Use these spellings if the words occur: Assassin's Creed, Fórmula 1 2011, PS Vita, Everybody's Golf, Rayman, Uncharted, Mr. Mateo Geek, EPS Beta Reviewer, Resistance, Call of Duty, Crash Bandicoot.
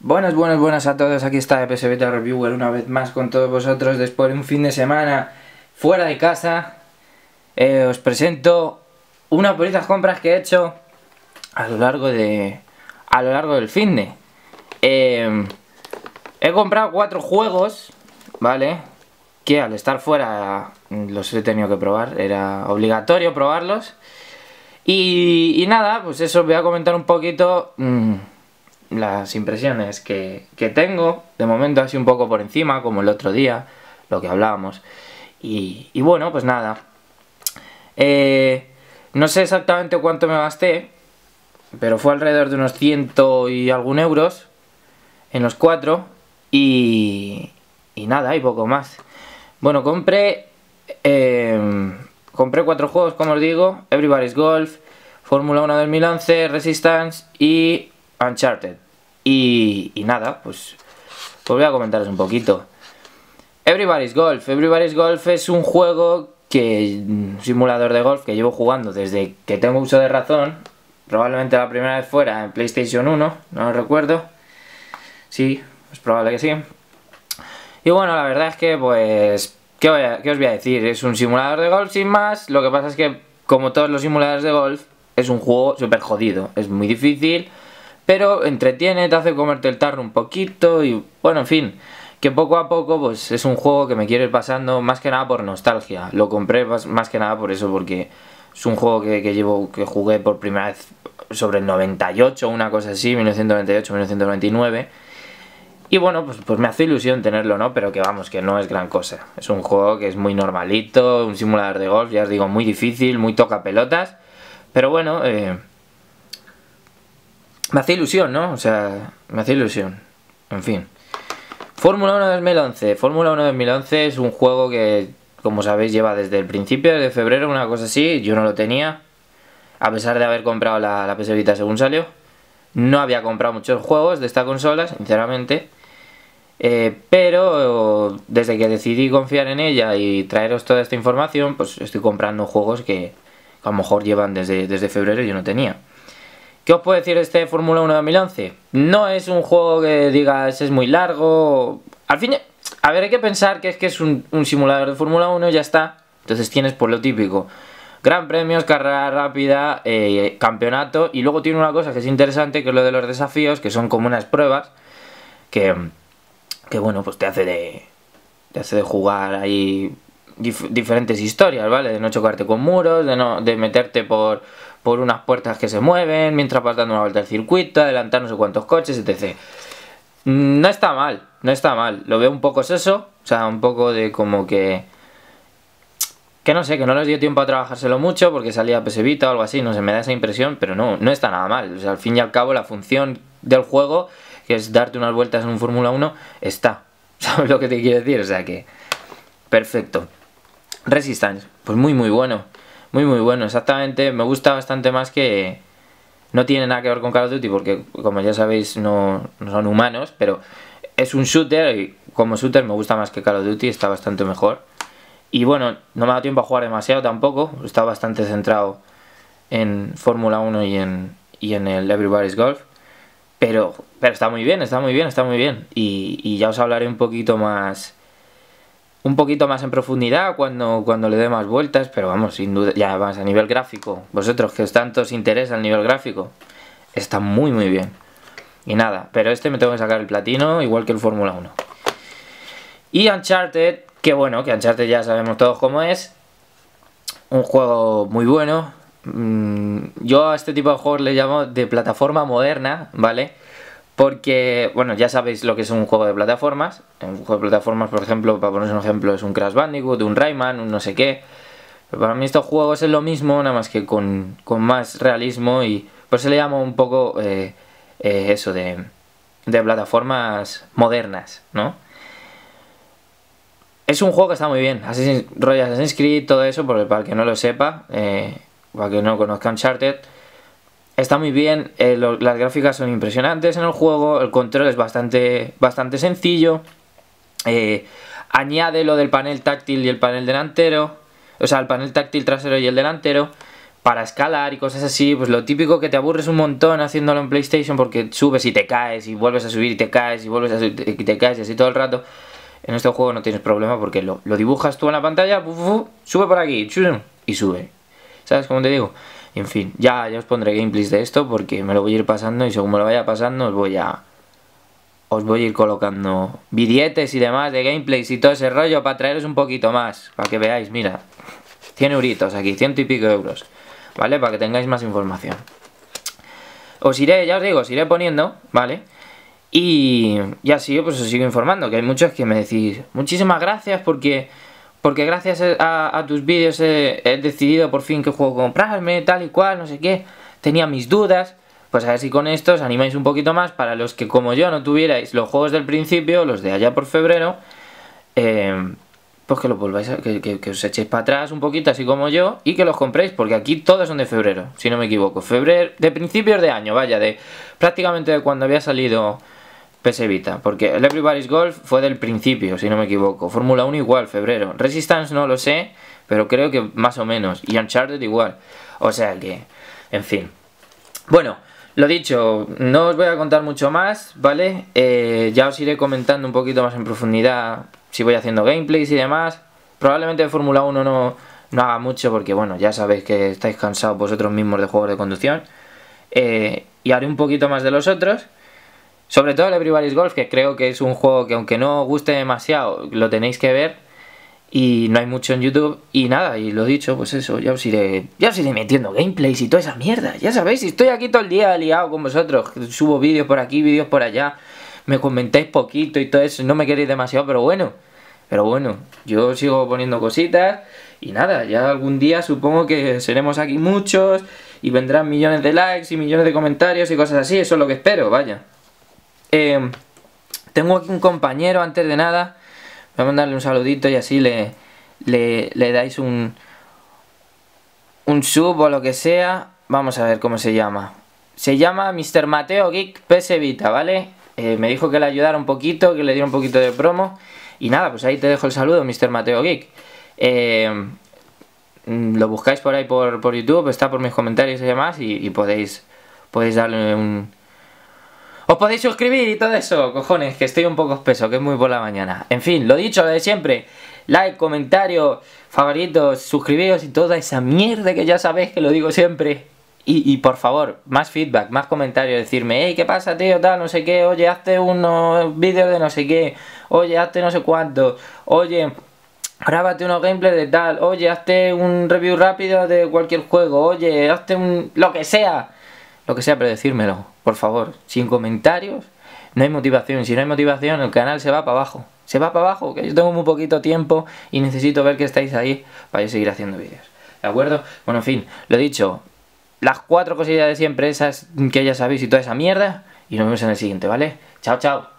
Buenas, buenas, buenas a todos, aquí está EPS Beta Reviewer una vez más con todos vosotros después de un fin de semana fuera de casa. Os presento unas bonitas compras que he hecho a lo largo del fin de. He comprado 4 juegos, ¿vale? Que al estar fuera los he tenido que probar, era obligatorio probarlos. Y nada, pues eso, voy a comentar un poquito las impresiones que tengo. De momento así un poco por encima, como el otro día, lo que hablábamos. Y bueno, pues nada. No sé exactamente cuánto me gasté, pero fue alrededor de unos 100 y algún euros en los 4. Y nada, y poco más. Bueno, compré 4 juegos, como os digo: Everybody's Golf, Fórmula 1 2011, Resistance y Uncharted. Y nada, pues voy a comentaros un poquito. Everybody's Golf es un juego un simulador de golf que llevo jugando desde que tengo uso de razón. Probablemente la primera vez fuera en PlayStation 1, no lo recuerdo. Sí, es probable que sí. Y bueno, la verdad es que, pues, ¿qué os voy a decir? Es un simulador de golf sin más. Lo que pasa es que, como todos los simuladores de golf, es un juego súper jodido. Es muy difícil, pero entretiene, te hace comerte el tarro un poquito y, bueno, en fin. Que poco a poco, pues, es un juego que me quiero ir pasando más que nada por nostalgia. Lo compré más que nada por eso, porque es un juego que jugué por primera vez sobre el 98, una cosa así, 1998, 1999. Y bueno, pues me hace ilusión tenerlo, ¿no? Pero que vamos, que no es gran cosa. Es un juego que es muy normalito, un simulador de golf, ya os digo, muy difícil, muy toca pelotas. Pero bueno, me hace ilusión, ¿no? O sea, me hace ilusión. En fin. Fórmula 1 2011. Fórmula 1 2011 es un juego que, como sabéis, lleva desde el principio, desde febrero, una cosa así. Yo no lo tenía, a pesar de haber comprado la PS Vita según salió. No había comprado muchos juegos de esta consola, sinceramente. Pero desde que decidí confiar en ella y traeros toda esta información, pues estoy comprando juegos que a lo mejor llevan desde febrero y yo no tenía. ¿Qué os puedo decir de este Fórmula 1 2011? No es un juego que digas es muy largo. Al fin, a ver, hay que pensar que es un simulador de Fórmula 1 y ya está. Entonces tienes por lo típico: Gran Premios, carrera rápida, campeonato. Y luego tiene una cosa que es interesante, que es lo de los desafíos, que son como unas pruebas que bueno, pues te hace de jugar ahí diferentes historias, ¿vale? De no chocarte con muros, de meterte por unas puertas que se mueven mientras vas dando una vuelta al circuito, adelantar no sé cuántos coches, etc. No está mal, no está mal. Lo veo un poco seso, o sea, un poco de como que no sé, que no les dio tiempo a trabajárselo mucho porque salía PS Vita o algo así, no sé, me da esa impresión, pero no está nada mal. O sea, al fin y al cabo la función del juego, que es darte unas vueltas en un Fórmula 1, está. ¿Sabes lo que te quiero decir? O sea que perfecto. Resistance, pues muy bueno. Muy bueno, exactamente. Me gusta bastante más que... No tiene nada que ver con Call of Duty porque, como ya sabéis, no son humanos, pero es un shooter y como shooter me gusta más que Call of Duty, está bastante mejor. Y bueno, no me ha dado tiempo a jugar demasiado tampoco. Estaba bastante centrado en Fórmula 1 y en el Everybody's Golf. Pero está muy bien, está muy bien, está muy bien. Y ya os hablaré un poquito más en profundidad cuando le dé más vueltas. Pero vamos, sin duda, ya más a nivel gráfico. Vosotros que os tanto os interesa el nivel gráfico, está muy bien. Y nada, pero este me tengo que sacar el platino, igual que el Fórmula 1. Y Uncharted... Que bueno, que Uncharted ya sabemos todos cómo es. Un juego muy bueno. Yo a este tipo de juegos le llamo de plataforma moderna, ¿vale? Porque, bueno, ya sabéis lo que es un juego de plataformas. Un juego de plataformas, por ejemplo, para poneros un ejemplo, es un Crash Bandicoot, un Rayman, un no sé qué. Pero para mí estos juegos es lo mismo, nada más que con más realismo. Y por eso le llamo un poco eso de plataformas modernas, ¿no? Es un juego que está muy bien, rollo Assassin's Creed, todo eso, porque para el que no lo sepa, para el que no conozca Uncharted, está muy bien, las gráficas son impresionantes en el juego, el control es bastante sencillo, añade lo del panel táctil y el panel delantero, o sea, el panel táctil trasero y el delantero, para escalar y cosas así, pues lo típico que te aburres un montón haciéndolo en PlayStation porque subes y te caes y vuelves a subir y te caes y vuelves a subir y te caes y así todo el rato. En este juego no tienes problema porque lo dibujas tú en la pantalla, sube por aquí y sube. ¿Sabes cómo te digo? En fin, ya os pondré gameplays de esto porque me lo voy a ir pasando y según me lo vaya pasando os voy a ir colocando billetes y demás de gameplays y todo ese rollo para traeros un poquito más, para que veáis, mira, 100 euritos aquí, 100 y pico euros, ¿vale? Para que tengáis más información. Os iré, ya os digo, os iré poniendo, ¿vale? Y así pues os sigo informando, que hay muchos que me decís, muchísimas gracias porque gracias a tus vídeos he decidido por fin qué juego comprarme, tal y cual, no sé qué, tenía mis dudas. Pues a ver si con esto os animáis un poquito más, para los que como yo no tuvierais los juegos del principio, los de allá por febrero, pues que los volváis, que os echéis para atrás un poquito, así como yo, y que los compréis, porque aquí todos son de febrero, si no me equivoco. Febrero, de principios de año, vaya, de prácticamente de cuando había salido PS Vita, porque el Everybody's Golf fue del principio, si no me equivoco. Fórmula 1 igual, febrero. Resistance no lo sé, pero creo que más o menos. Y Uncharted igual. O sea que, en fin. Bueno. Lo dicho, no os voy a contar mucho más, ¿vale? Ya os iré comentando un poquito más en profundidad si voy haciendo gameplays y demás. Probablemente de Fórmula 1 no haga mucho porque, bueno, ya sabéis que estáis cansados vosotros mismos de juegos de conducción. Y haré un poquito más de los otros. Sobre todo el Everybody's Golf, que creo que es un juego que aunque no os guste demasiado, lo tenéis que ver. Y no hay mucho en YouTube. Y nada, y lo dicho, pues eso, ya os iré metiendo gameplays y toda esa mierda. Ya sabéis, estoy aquí todo el día liado con vosotros. Subo vídeos por aquí, vídeos por allá. Me comentáis poquito y todo eso. No me queréis demasiado, pero bueno, yo sigo poniendo cositas. Y nada, ya algún día supongo que seremos aquí muchos. Y vendrán millones de likes y millones de comentarios y cosas así. Eso es lo que espero, vaya. Tengo aquí un compañero, antes de nada. Voy a mandarle un saludito y así le dais un sub o lo que sea. Vamos a ver cómo se llama. Se llama Mr. Mateo Geek PS Vita, ¿vale? Me dijo que le ayudara un poquito, que le diera un poquito de promo. Y nada, pues ahí te dejo el saludo, Mr. Mateo Geek. Lo buscáis por ahí por YouTube, está por mis comentarios y demás. Y podéis darle un... Os podéis suscribir y todo eso, cojones, que estoy un poco espeso, que es muy por la mañana. En fin, lo dicho, lo de siempre. Like, comentario, favoritos, suscribiros y toda esa mierda que ya sabéis que lo digo siempre. Y por favor, más feedback, más comentarios, decirme, hey, ¿qué pasa, tío? Tal, no sé qué, oye, hazte unos vídeos de no sé qué, oye, hazte no sé cuánto, oye, grábate unos gameplays de tal, oye, hazte un review rápido de cualquier juego, oye, hazte un... lo que sea, pero decírmelo, por favor. Sin comentarios, no hay motivación. Si no hay motivación, el canal se va para abajo. Se va para abajo, que yo tengo muy poquito tiempo y necesito ver que estáis ahí para yo seguir haciendo vídeos. ¿De acuerdo? Bueno, en fin, lo dicho. Las 4 cosillas de siempre, esas que ya sabéis y toda esa mierda. Y nos vemos en el siguiente, ¿vale? Chao, chao.